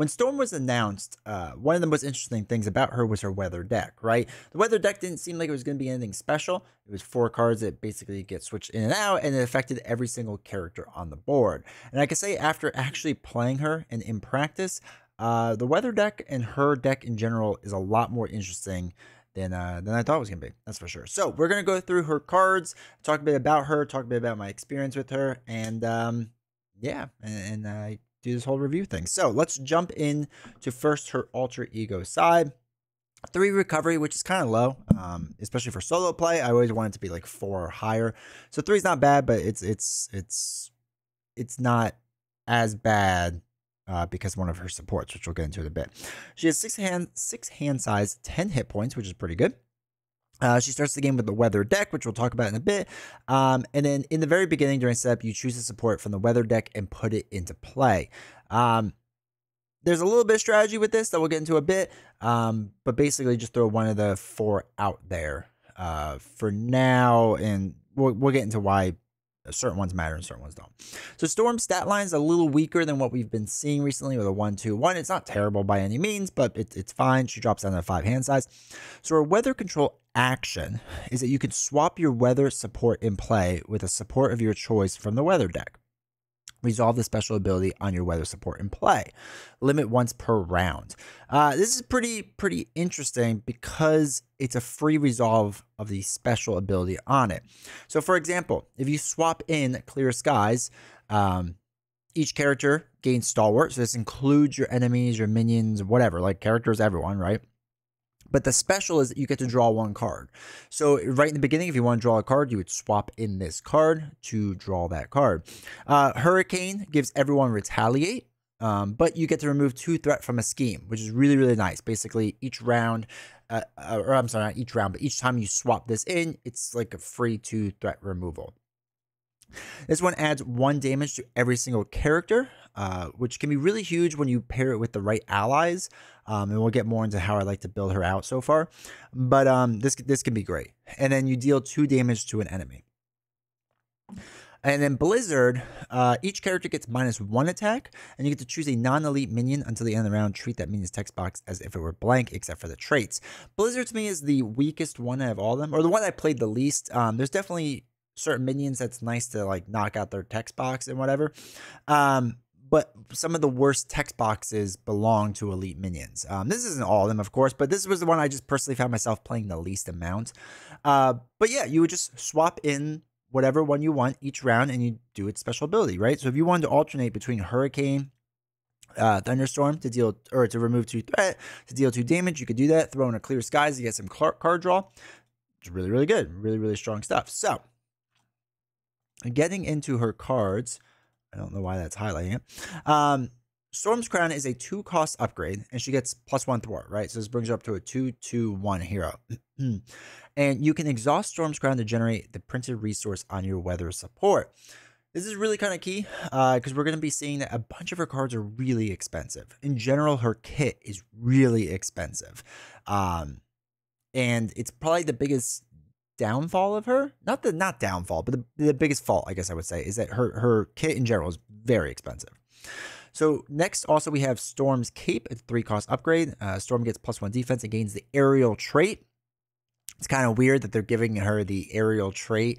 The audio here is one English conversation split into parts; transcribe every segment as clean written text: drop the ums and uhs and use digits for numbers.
When Storm was announced, one of the most interesting things about her was her weather deck, right? The weather deck didn't seem like it was going to be anything special. It was 4 cards that basically get switched in and out, and it affected every single character on the board. And I can say after actually playing her and in practice, the weather deck and her deck in general is a lot more interesting than I thought it was going to be. That's for sure. So we're going to go through her cards, talk a bit about her, talk a bit about my experience with her, and yeah, and I do this whole review thing. So let's jump in to first her alter ego side. 3 recovery, which is kind of low, especially for solo play. I always wanted to be like 4 or higher. So 3 is not bad, but it's not as bad because one of her supports, which we'll get into in a bit. She has 6 hand size, 10 hit points, which is pretty good. She starts the game with the weather deck, which we'll talk about in a bit. And then in the very beginning during setup, you choose a support from the weather deck and put it into play. There's a little bit of strategy with this that we'll get into a bit, but basically just throw one of the 4 out there for now, and we'll get into why certain ones matter and certain ones don't. So Storm's stat line is a little weaker than what we've been seeing recently with a 1-2-1. It's not terrible by any means, but it's fine. She drops down to 5 hand size. So her weather control action is that you can swap your weather support in play with a support of your choice from the weather deck. Resolve the special ability on your weather support in play. Limit once per round. This is pretty interesting because it's a free resolve of the special ability on it. So for example, if you swap in Clear Skies, each character gains stalwart. So this includes your enemies, your minions, whatever, like characters, everyone, right? But the special is that you get to draw 1 card. So right in the beginning, if you want to draw a card, you would swap in this card to draw that card. Hurricane gives everyone retaliate, but you get to remove 2 threat from a scheme, which is really, really nice. Basically, each round, or I'm sorry, not each round, but each time you swap this in, it's like a free 2 threat removal. This one adds 1 damage to every single character, which can be really huge when you pair it with the right allies. And we'll get more into how I like to build her out so far. But this can be great. And then you deal 2 damage to an enemy. And then Blizzard, each character gets -1 attack, and you get to choose a non-elite minion until the end of the round. Treat that minion's text box as if it were blank, except for the traits. Blizzard to me is the weakest one out of all of them, or the one I played the least. There's definitely certain minions that's nice to like knock out their text box and whatever. But some of the worst text boxes belong to elite minions. This isn't all of them, of course, but this was the one I just personally found myself playing the least amount. But yeah, you would just swap in whatever one you want each round, and you do its special ability, right? So if you wanted to alternate between Hurricane, Thunderstorm to deal or to remove 2 threat, to deal 2 damage, you could do that. Throw in a Clear Skies, you get some card draw. It's really, really good, really, really strong stuff. So getting into her cards. I don't know why that's highlighting it. Storm's Crown is a 2-cost upgrade, and she gets +1 thwart, right? So this brings her up to a 2/2/1 hero. And you can exhaust Storm's Crown to generate the printed resource on your weather support. This is really kind of key because we're going to be seeing that a bunch of her cards are really expensive. In general, her kit is really expensive. And it's probably the biggest downfall of her, not downfall, but the biggest fault, I guess I would say, is that her kit in general is very expensive. So next also we have Storm's Cape. It's a 3-cost upgrade. Storm gets +1 defense and gains the aerial trait. It's kind of weird that they're giving her the aerial trait,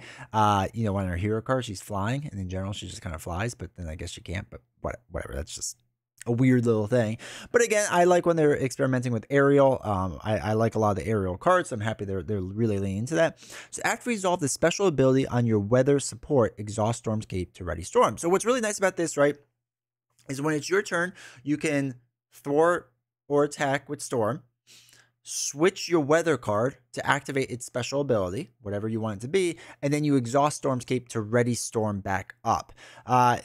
you know, on her hero card. She's flying, and in general she just kind of flies, but then I guess she can't, but whatever, that's just a weird little thing. But again, I like when they're experimenting with aerial. I like a lot of the aerial cards, so I'm happy they're really leaning into that. So after you resolve the special ability on your weather support, exhaust Storm's Cape to ready Storm. So what's really nice about this, right, is when it's your turn, you can thwart or attack with Storm, switch your weather card to activate its special ability, whatever you want it to be, and then you exhaust Storm's Cape to ready Storm back up.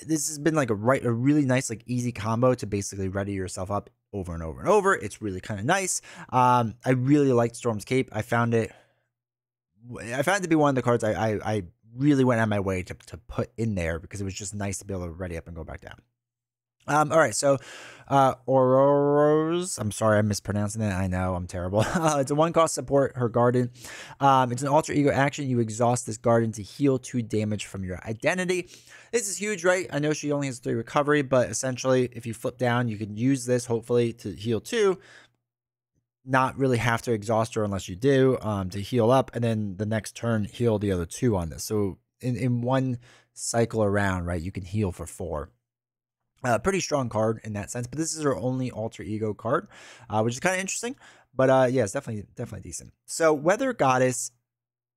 This has been like a really nice, like easy combo to basically ready yourself up over and over and over. It's really kind of nice. I really liked Storm's Cape. I found it to be one of the cards I really went out of my way to put in there because it was just nice to be able to ready up and go back down. All right, so Aurora's, I'm sorry, I'm mispronouncing that. I know, I'm terrible. It's a one-cost support, her garden. It's an alter ego action. You exhaust this garden to heal 2 damage from your identity. This is huge, right? I know she only has 3 recovery, but essentially, if you flip down, you can use this, hopefully, to heal 2. Not really have to exhaust her unless you do, to heal up, and then the next turn, heal the other 2 on this. So in one cycle around, right, you can heal for 4. Pretty strong card in that sense, but this is her only alter ego card, which is kind of interesting. But yeah, it's definitely decent. So Weather Goddess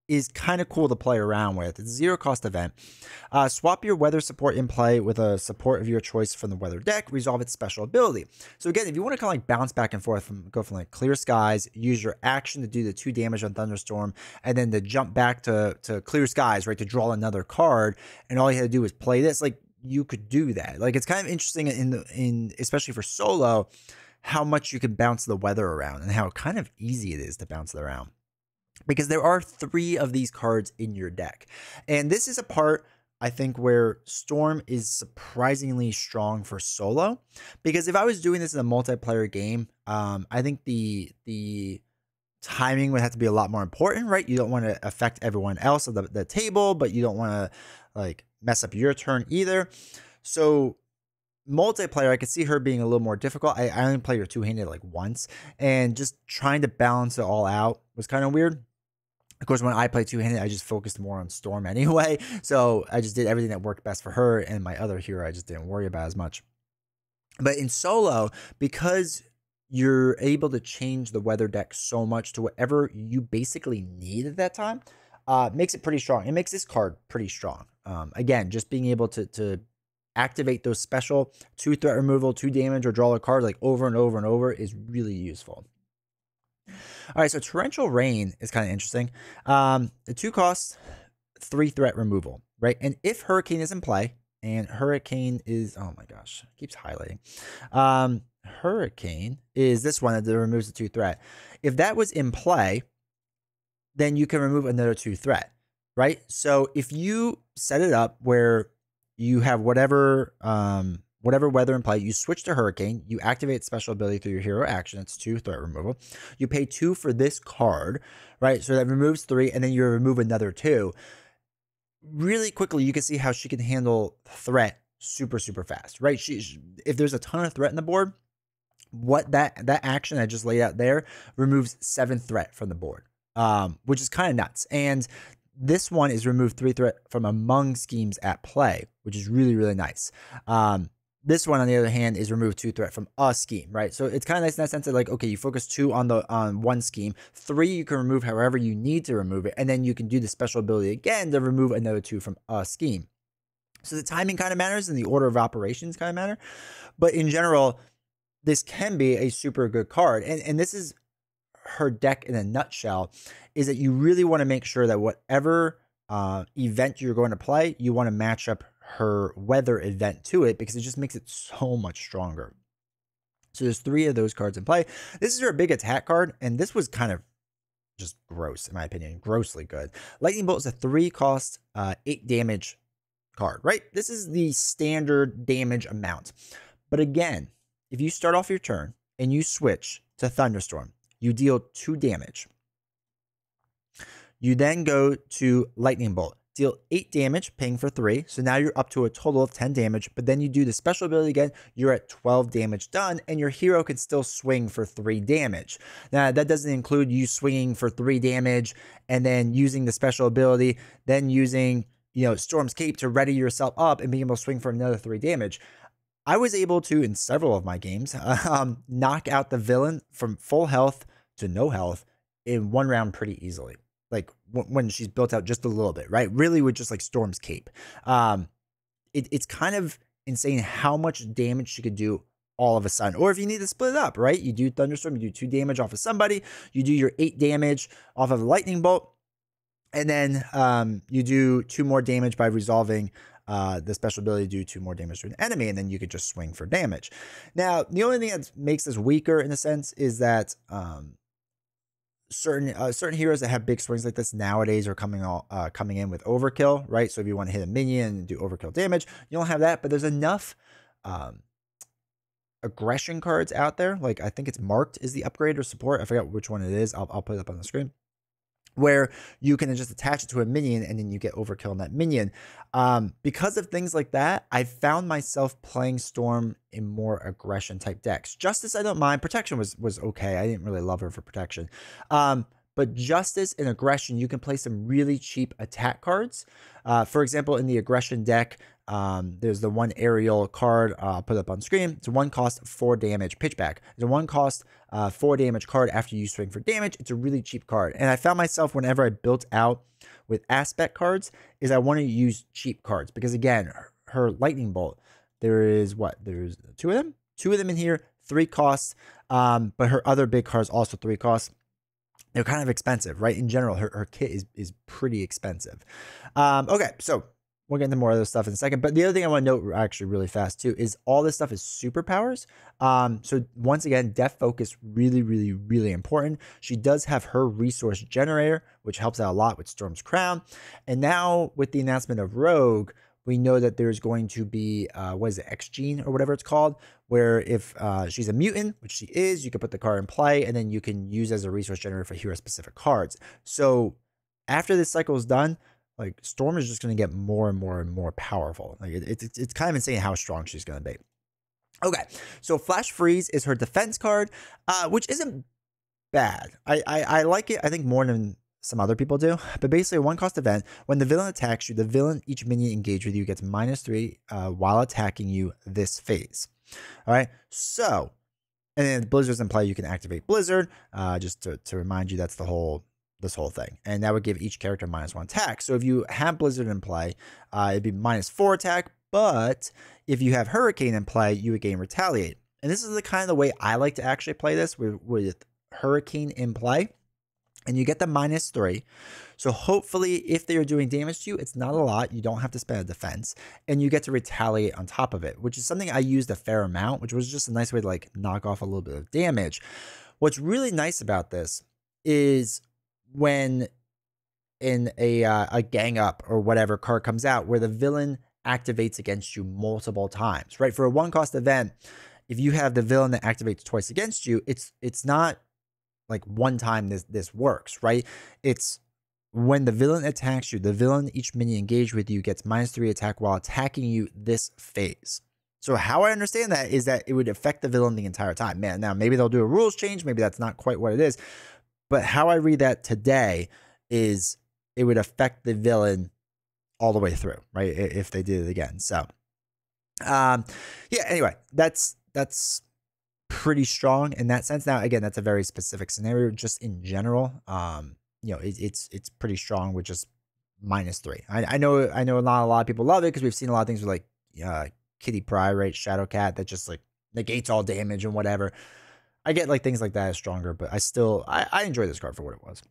is kind of cool to play around with. It's a 0-cost event. Swap your weather support in play with a support of your choice from the weather deck. Resolve its special ability. So again, if you want to kind of like bounce back and forth, go from like clear skies, use your action to do the 2 damage on Thunderstorm, and then to jump back to clear skies, right, to draw another card, and all you had to do was play this, like, you could do that. Like, it's kind of interesting in especially for solo, how much you can bounce the weather around and how kind of easy it is to bounce it around, because there are 3 of these cards in your deck. And this is a part, I think, where Storm is surprisingly strong for solo, because if I was doing this in a multiplayer game, I think the timing would have to be a lot more important, right? You don't want to affect everyone else at the table, but you don't want to like mess up your turn either. So multiplayer, I could see her being a little more difficult. I only played her two-handed like once, and just trying to balance it all out was kind of weird. Of course, when I played two-handed, I just focused more on Storm anyway, so I just did everything that worked best for her, and my other hero I just didn't worry about as much. But in solo, because you're able to change the weather deck so much to whatever you basically need at that time, makes it pretty strong. It makes this card pretty strong. Again, just being able to activate those special 2 threat removal, 2 damage, or draw a card like over and over and over is really useful. All right, so Torrential Rain is kind of interesting. The 2-cost, 3 threat removal, right? And if Hurricane is in play, and Hurricane is, oh my gosh, it keeps highlighting. Hurricane is this one that removes the 2 threat. If that was in play, then you can remove another 2 threat, right? So if you set it up where you have whatever weather in play, you switch to Hurricane, you activate special ability through your hero action, it's 2 threat removal. You pay 2 for this card, right? So that removes 3, and then you remove another 2. Really quickly, you can see how she can handle threat super, super fast, right? If there's a ton of threat in the board, what that action I just laid out there removes 7 threat from the board. Which is kind of nuts. And this one is remove 3 threat from among schemes at play, which is really, really nice. This one, on the other hand, is remove 2 threat from a scheme, right? So it's kind of nice in that sense that, like, okay, you focus 2 on one scheme, 3 you can remove however you need to remove it, and then you can do the special ability again to remove another 2 from a scheme. So the timing kind of matters, and the order of operations kind of matter. But in general, this can be a super good card. And this is her deck in a nutshell, is that you really want to make sure that whatever event you're going to play, you want to match up her weather event to it, because it just makes it so much stronger. So there's 3 of those cards in play. This is her big attack card, and this was kind of just gross, in my opinion, grossly good. Lightning Bolt is a 3-cost, 8 damage card, right? This is the standard damage amount. But again, if you start off your turn and you switch to Thunderstorm, you deal 2 damage. You then go to Lightning Bolt, deal 8 damage, paying for 3. So now you're up to a total of 10 damage, but then you do the special ability again, you're at 12 damage done, and your hero can still swing for 3 damage. Now, that doesn't include you swinging for 3 damage and then using the special ability, then using, you know, Storm's Cape to ready yourself up and being able to swing for another 3 damage. I was able to, in several of my games, knock out the villain from full health to no health in one round pretty easily. Like when she's built out just a little bit, right? Really with just like Storm's Cape. It's kind of insane how much damage she could do all of a sudden. Or if you need to split it up, right? You do Thunderstorm, you do 2 damage off of somebody, you do your 8 damage off of Lightning Bolt, and then you do 2 more damage by resolving the special ability to do 2 more damage to an enemy, and then you could just swing for damage. Now, the only thing that makes this weaker in a sense is that certain heroes that have big swings like this nowadays are coming in with overkill, right? So if you want to hit a minion and do overkill damage, you don't have that, but there's enough aggression cards out there. Like, I think it's marked is the upgrade or support. I forgot which one it is. I'll put it up on the screen, where you can just attach it to a minion and then you get overkill on that minion. Because of things like that, I found myself playing Storm in more aggression type decks. Justice, I don't mind. Protection was okay. I didn't really love her for protection. But Justice and Aggression, you can play some really cheap attack cards. For example, in the Aggression deck, there's the one aerial card put up on screen. It's a 1-cost 4-damage pitchback. It's a 1-cost 4-damage card after you swing for damage. It's a really cheap card. And I found myself whenever I built out with aspect cards is I want to use cheap cards. Because again, her lightning bolt, there is what? There's two of them? Two of them in here, 3 costs. But her other big cards also 3 costs. They're kind of expensive, right? In general, her kit is pretty expensive. Okay, so we'll get into more of this stuff in a second. But the other thing I want to note actually really fast too is all this stuff is superpowers. So once again, depth focus really, really, really important. She does have her resource generator, which helps out a lot with Storm's Crown. And now with the announcement of Rogue, we know that there's going to be, what is it, X-Gene or whatever it's called, where if she's a mutant, which she is, you can put the card in play, and then you can use as a resource generator for hero-specific cards. So after this cycle is done, like, Storm is just going to get more and more and more powerful. Like, it's kind of insane how strong she's going to be. Okay, so Flash Freeze is her defense card, which isn't bad. I like it, I think, more than some other people do, but basically a 1-cost event. When the villain attacks you, the villain, each minion engaged with you, gets -3 while attacking you this phase. All right, so, and then Blizzard's in play, you can activate Blizzard, just to remind you that's the whole, this whole thing. And that would give each character -1 attack. So if you have Blizzard in play, it'd be -4 attack, but if you have Hurricane in play, you would gain Retaliate. And this is the kind of the way I like to actually play this with Hurricane in play. And you get the -3. So hopefully if they are doing damage to you, it's not a lot. You don't have to spend a defense. And you get to retaliate on top of it, which is something I used a fair amount, which was just a nice way to like knock off a little bit of damage. What's really nice about this is when in a gang up or whatever card comes out where the villain activates against you multiple times, right? For a 1-cost event, if you have the villain that activates twice against you, it's not like one time this works, right? It's when the villain attacks you, the villain, each minion engaged with you, gets -3 attack while attacking you this phase. So how I understand that is that it would affect the villain the entire time. Man, now maybe they'll do a rules change, maybe that's not quite what it is, but how I read that today is it would affect the villain all the way through, right? If they did it again. So yeah, anyway, that's pretty strong in that sense. Now, again, that's a very specific scenario. Just in general, you know, it's pretty strong with just -3. I know not a lot of people love it because we've seen a lot of things with like Kitty Pryde, right? Shadow Cat, that just like negates all damage and whatever. I get like things like that is stronger, but I enjoy this card for what it was.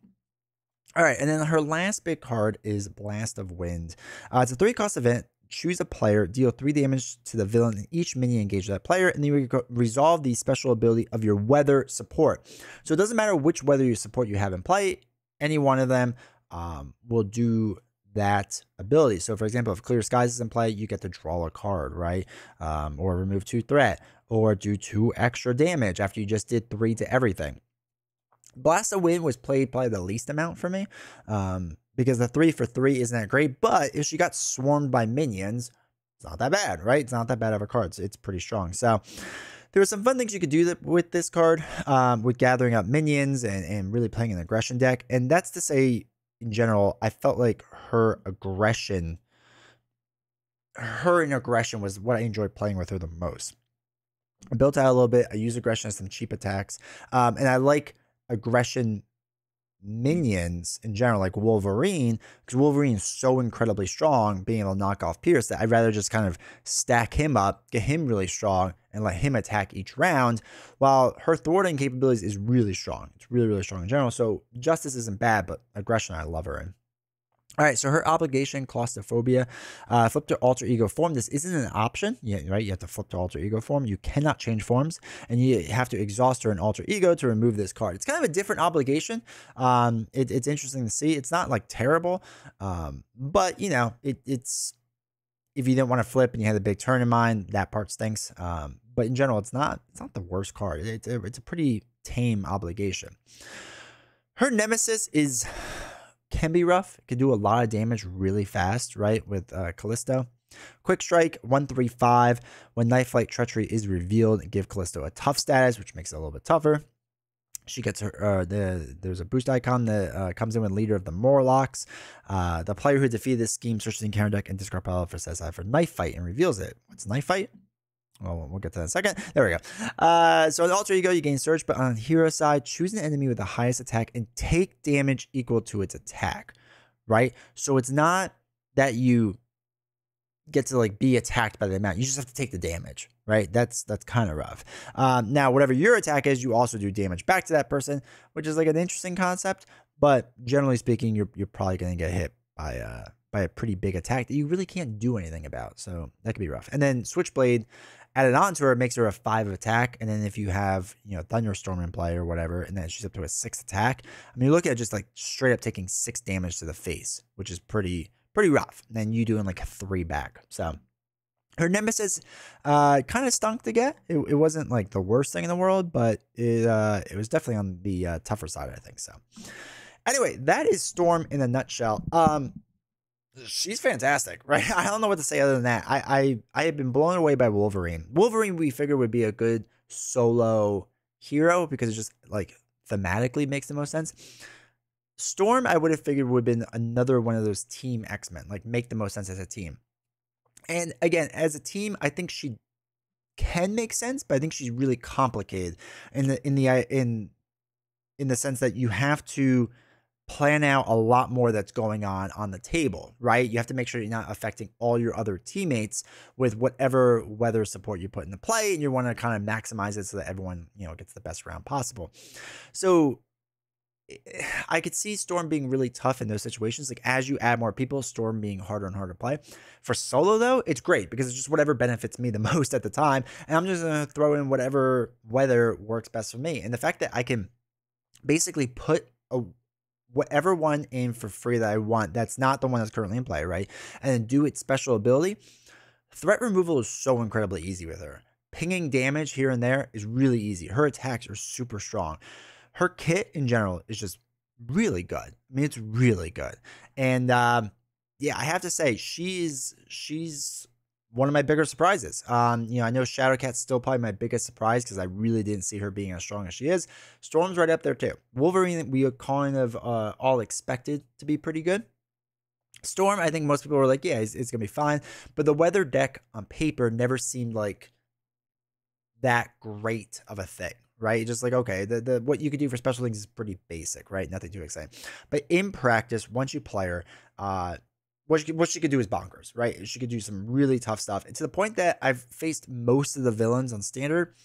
All right, and then her last big card is Blast of Wind. It's a 3-cost event. Choose a player, deal 3 damage to the villain, and each minion engage that player, and then you resolve the special ability of your weather support. So it doesn't matter which weather support you have in play, any one of them will do that ability. So for example, if Clear Skies is in play, you get to draw a card, right? Or remove 2 threat, or do 2 extra damage after you just did 3 to everything. Blast of Wind was played probably the least amount for me, because the 3 for 3 isn't that great, but if she got swarmed by minions, it's not that bad, right? It's not that bad of a card, so it's pretty strong. So there were some fun things you could do with this card, with gathering up minions and really playing an aggression deck. And that's to say, in general, I felt like her aggression was what I enjoyed playing with her the most. I built out a little bit. I used aggression as some cheap attacks, and I like aggression minions in general, like Wolverine, because Wolverine is so incredibly strong, being able to knock off Pierce, that I'd rather just kind of stack him up, get him really strong, and let him attack each round, while her thwarting capabilities is really strong. It's really, really strong in general. So Justice isn't bad, but aggression I love her in. All right, so her obligation, Claustrophobia, flip to alter ego form. This isn't an option, right? You have to flip to alter ego form. You cannot change forms, and you have to exhaust her in alter ego to remove this card. It's kind of a different obligation. It's interesting to see. It's not like terrible, but you know, it's if you didn't want to flip and you had a big turn in mind, that part stinks. but in general, it's not the worst card. It's a pretty tame obligation. Her nemesis can be rough. It can do a lot of damage really fast, right? With Callisto. Quick Strike, 1-3-5. When Nightflight Treachery is revealed, give Callisto a tough status, which makes it a little bit tougher. She gets her, there's a boost icon that comes in with Leader of the Morlocks. The player who defeated this scheme searches the encounter deck and discard pile for set aside for Knife Fight and reveals it. What's Knife Fight? Well, we'll get to that in a second. There we go. So on the alter ego, you gain search, but on the hero side, choose an enemy with the highest attack and take damage equal to its attack, right? So it's not that you get to like be attacked by the amount. You just have to take the damage, right? That's kind of rough. Now, whatever your attack is, you also do damage back to that person, which is like an interesting concept, but generally speaking, you're probably going to get hit by a pretty big attack that you really can't do anything about. So that could be rough. And then Switchblade, added on to her, makes her a 5 attack, and then if you have, you know, Thunderstorm in play or whatever, and then she's up to a 6 attack. I mean, you look at just like straight up taking 6 damage to the face, which is pretty rough. And then you doing like a 3 back. So her nemesis kind of stunk to get. It wasn't like the worst thing in the world, but it was definitely on the tougher side, I think. So anyway, that is Storm in a nutshell. She's fantastic, right? I don't know what to say other than that. I have been blown away by Wolverine. Wolverine, we figured, would be a good solo hero because it just like thematically makes the most sense. Storm, I would have figured, would have been another one of those team X-Men, like make the most sense as a team. And again, as a team, I think she can make sense, but I think she's really complicated in the sense that you have to plan out a lot more that's going on the table, right? You have to make sure you're not affecting all your other teammates with whatever weather support you put into play, and you want to kind of maximize it so that everyone, you know, gets the best round possible. So I could see Storm being really tough in those situations. Like as you add more people, Storm being harder and harder to play. For solo though, it's great because it's just whatever benefits me the most at the time, and I'm just gonna throw in whatever weather works best for me. And the fact that I can basically put a whatever one in for free that I want, that's not the one that's currently in play, right? And then do its special ability. Threat removal is so incredibly easy with her. Pinging damage here and there is really easy. Her attacks are super strong. Her kit in general is just really good. I mean, it's really good. And yeah, I have to say she's one of my bigger surprises. You know, I know Shadowcat's still probably my biggest surprise because I really didn't see her being as strong as she is. Storm's right up there too. Wolverine, we are kind of all expected to be pretty good. Storm, I think most people were like, yeah, it's going to be fine. But the weather deck on paper never seemed like that great of a thing, right? Just like, okay, the what you could do for special things is pretty basic, right? Nothing too exciting. But in practice, once you play her, what she could do is bonkers, right? She could do some really tough stuff. And to the point that I've faced most of the villains on standard,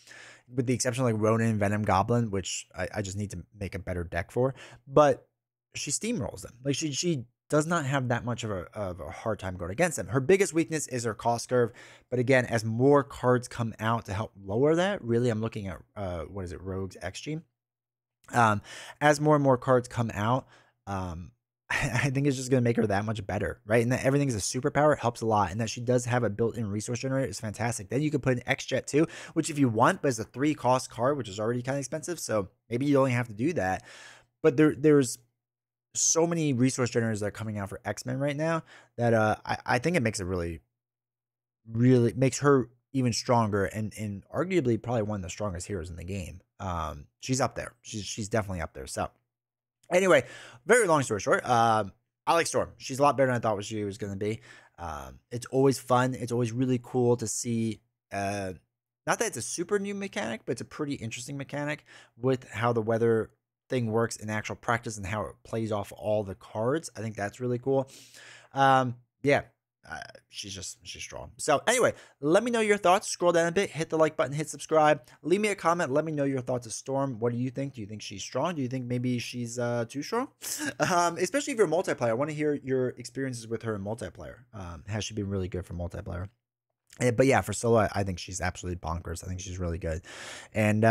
with the exception of like Ronin, Venom, Goblin, which I just need to make a better deck for. But she steamrolls them. Like she does not have that much of a hard time going against them. Her biggest weakness is her cost curve. But again, as more cards come out to help lower that, really I'm looking at, what is it, Rogue's X-Gene. As more and more cards come out, I think it's just going to make her that much better, right? And that everything is a superpower, it helps a lot. And that she does have a built-in resource generator is fantastic. Then you can put an X-Jet too, which if you want, but it's a 3-cost card, which is already kind of expensive. So maybe you only have to do that. But there's so many resource generators that are coming out for X-Men right now that I think it makes it really makes her even stronger and arguably probably one of the strongest heroes in the game. She's up there. She's definitely up there. So anyway, very long story short, I like Storm. She's a lot better than I thought what she was going to be. It's always fun. It's always really cool to see. Not that it's a super new mechanic, but it's a pretty interesting mechanic with how the weather thing works in actual practice and how it plays off all the cards. I think that's really cool. Yeah. She's strong. So anyway, let me know your thoughts. Scroll down a bit, hit the like button, hit subscribe, leave me a comment. Let me know your thoughts of Storm. What do you think? Do you think she's strong? Do you think maybe she's too strong? Especially if you're multiplayer, I want to hear your experiences with her in multiplayer. Has she been really good for multiplayer? But yeah, for solo, I think she's absolutely bonkers. I think she's really good. And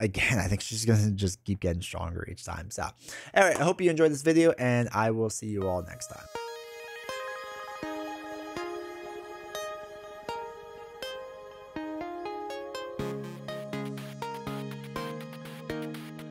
again, I think she's going to just keep getting stronger each time. So anyway, I hope you enjoyed this video and I will see you all next time.